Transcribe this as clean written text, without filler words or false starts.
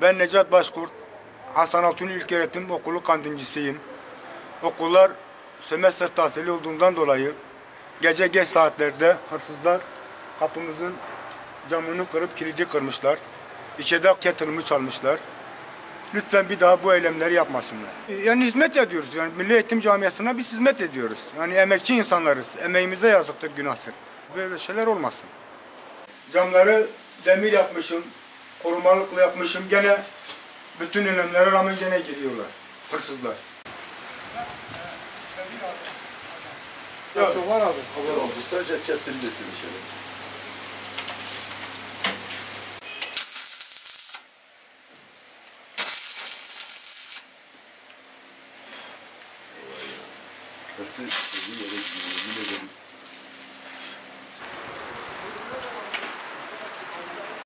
Ben Necat Başkurt Hasan Altun İlköğretim Okulu kantincisiyim. Okullar sömestr tatili olduğundan dolayı gece geç saatlerde hırsızlar kapımızın camını kırıp kilidi kırmışlar. İçeride kettle'ımı çalmışlar. Lütfen bir daha bu eylemleri yapmasınlar. Yani hizmet ediyoruz. Yani Milli Eğitim Camiası'na biz hizmet ediyoruz. Yani emekçi insanlarız. Emeğimize yazıktır, günahtır. Böyle şeyler olmasın. Camları demir yapmışım, korumalıkla yapmışım. Gene bütün önlemlere rağmen gene giriyorlar hırsızlar. Ya çok var abi. Sadece kettle'ı getirmişler. Hırsız, yere gidiyor,